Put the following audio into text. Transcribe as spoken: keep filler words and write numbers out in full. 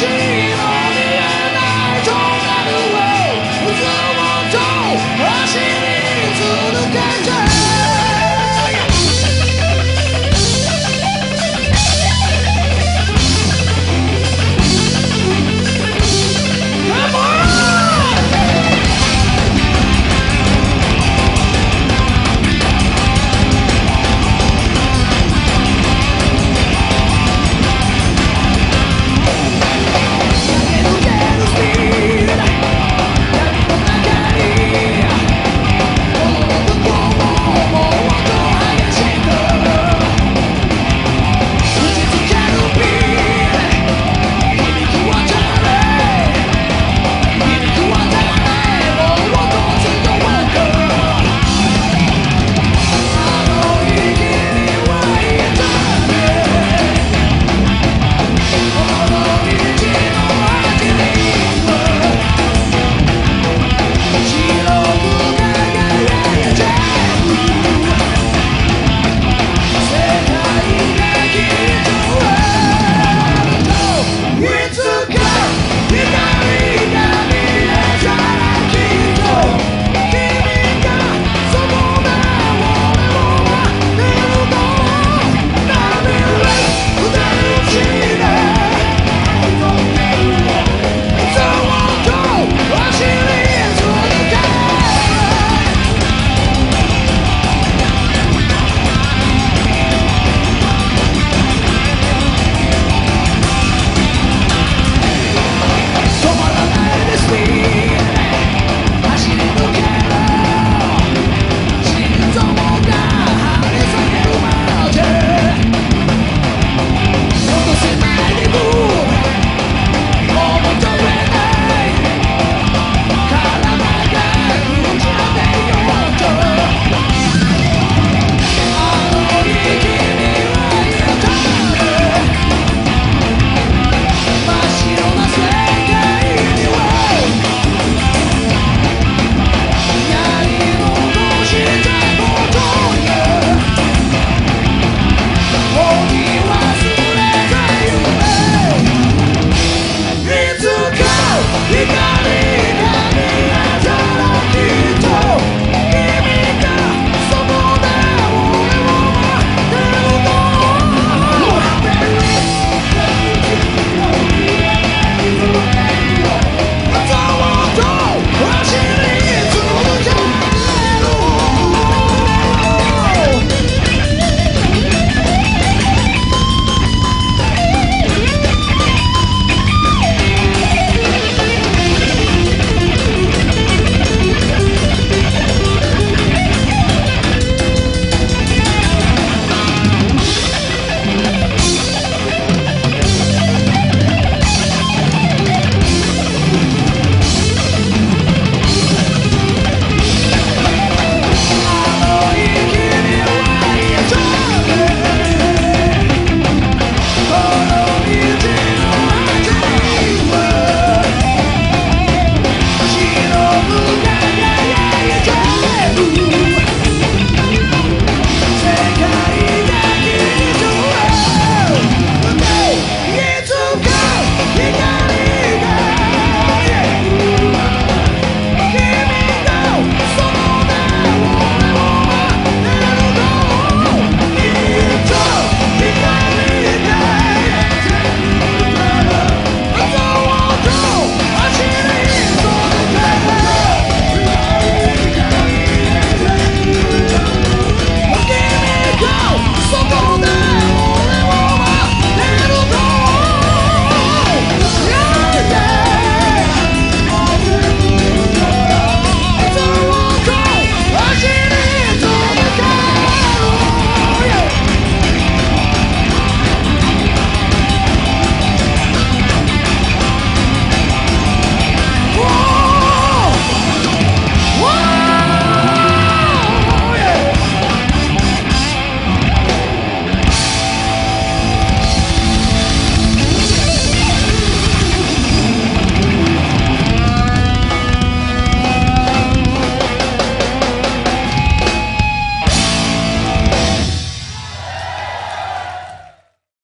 G.